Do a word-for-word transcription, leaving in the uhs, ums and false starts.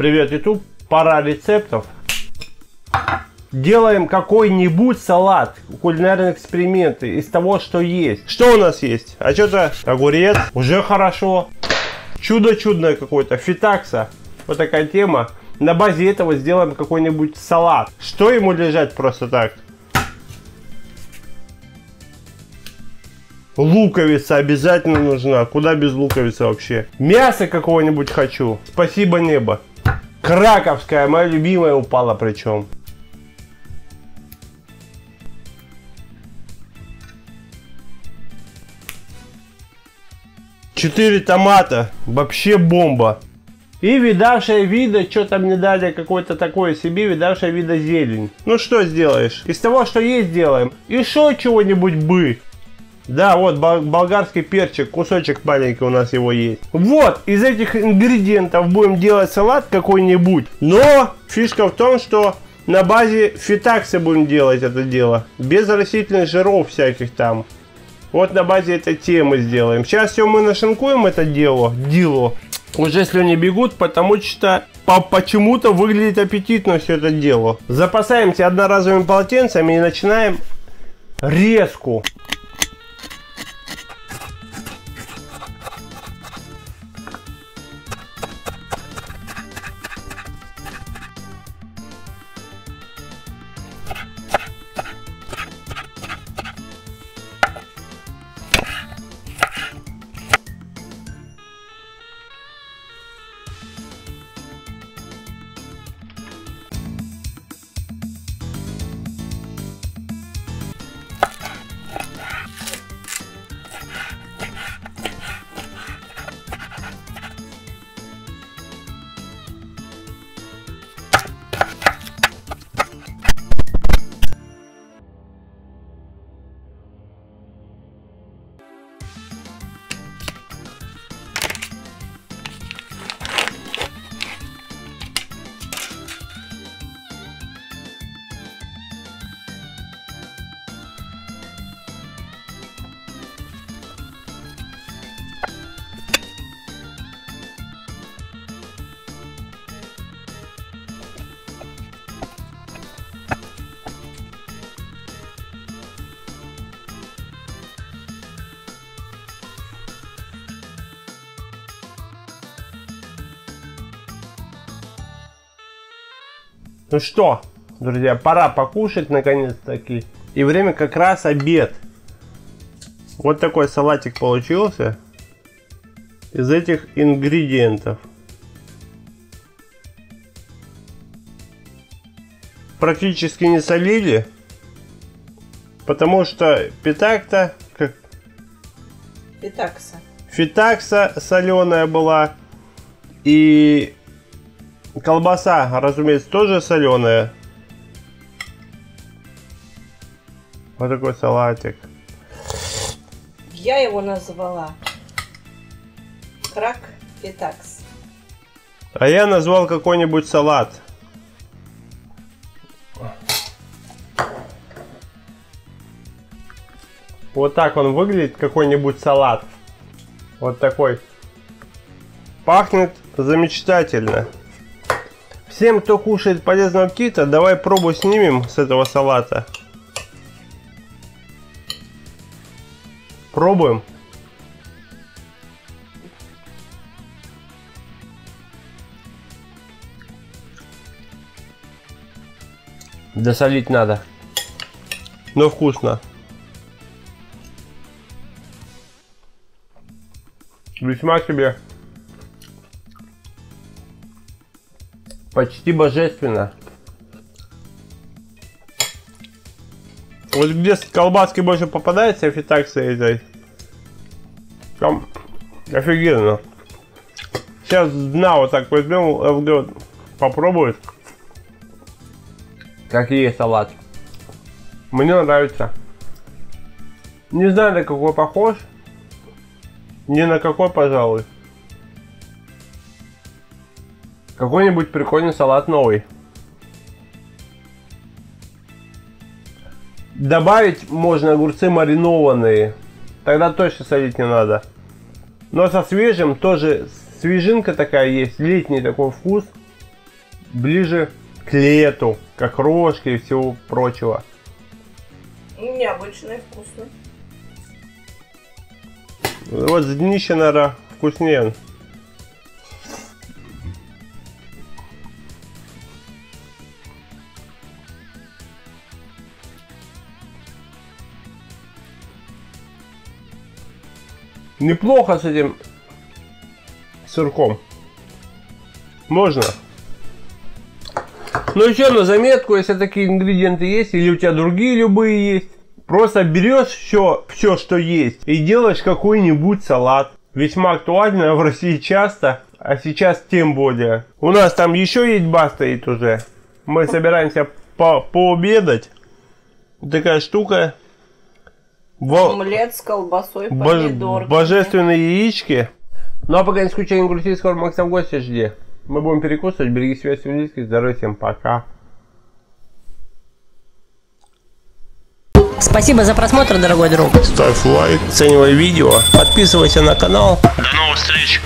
Привет, YouTube. Пора рецептов. Делаем какой-нибудь салат, кулинарные эксперименты из того, что есть. Что у нас есть? А что-то огурец, уже хорошо. Чудо чудное какое-то, фитакса. Вот такая тема. На базе этого сделаем какой-нибудь салат. Что ему лежать просто так? Луковица обязательно нужна. Куда без луковицы вообще? Мясо какого-нибудь хочу. Спасибо, небо. Краковская, моя любимая, упала причем. Четыре томата. Вообще бомба. И видавшая вида, что-то мне дали какое-то такое себе, видавшая вида зелень. Ну что сделаешь? Из того, что есть, делаем. Еще чего-нибудь бы. Да, вот болгарский перчик, кусочек маленький у нас его есть. Вот, из этих ингредиентов будем делать салат какой-нибудь. Но фишка в том, что на базе фитакса будем делать это дело. Без растительных жиров всяких там. Вот на базе этой темы сделаем. Сейчас все мы нашинкуем это дело. Дело. Уже слюни бегут, потому что по почему-то выглядит аппетитно все это дело. Запасаемся одноразовыми полотенцами и начинаем резку. Ну что, друзья, пора покушать наконец-таки. И время как раз обед. Вот такой салатик получился из этих ингредиентов. Практически не солили, потому что питакта, как... фитакса. Фитакса соленая была и... колбаса, разумеется, тоже соленая. Вот такой салатик. Я его назвала Крак Фетакс. А я назвал какой-нибудь салат. Вот так он выглядит, какой-нибудь салат. Вот такой. Пахнет замечательно. Всем, кто кушает полезного аппетита, давай пробу снимем с этого салата. Пробуем. Досолить надо. Но вкусно. Весьма себе. Почти божественно. Вот где колбаски больше попадается, фитакса этой, там офигенно. Сейчас дна вот так возьмем, попробует. Как есть салат. Мне нравится. Не знаю, на какой похож. Ни на какой, пожалуй. Какой-нибудь прикольный салат новый. Добавить можно огурцы маринованные. Тогда точно солить не надо. Но со свежим тоже свежинка такая есть. Летний такой вкус. ближе к лету, как рожки и всего прочего. Необычно и вкусно. Вот с днища, наверное, вкуснее. Неплохо с этим сырком. Можно. Но еще на заметку, если такие ингредиенты есть, или у тебя другие любые есть, просто берешь все, все что есть, и делаешь какой-нибудь салат. Весьма актуально в России часто, а сейчас тем более. У нас там еще есть ба стоит уже. Мы собираемся по пообедать. Такая штука. Во... Омлет с колбасой, помидорками. Боже... Божественные яички. Ну а пока не скучай, не грусти, скоро Макса в гости жди. Мы будем перекусывать, береги себя, всем близких, здоровья, всем пока. Спасибо за просмотр, дорогой друг. Ставь лайк, оценивай видео, подписывайся на канал. До новых встреч.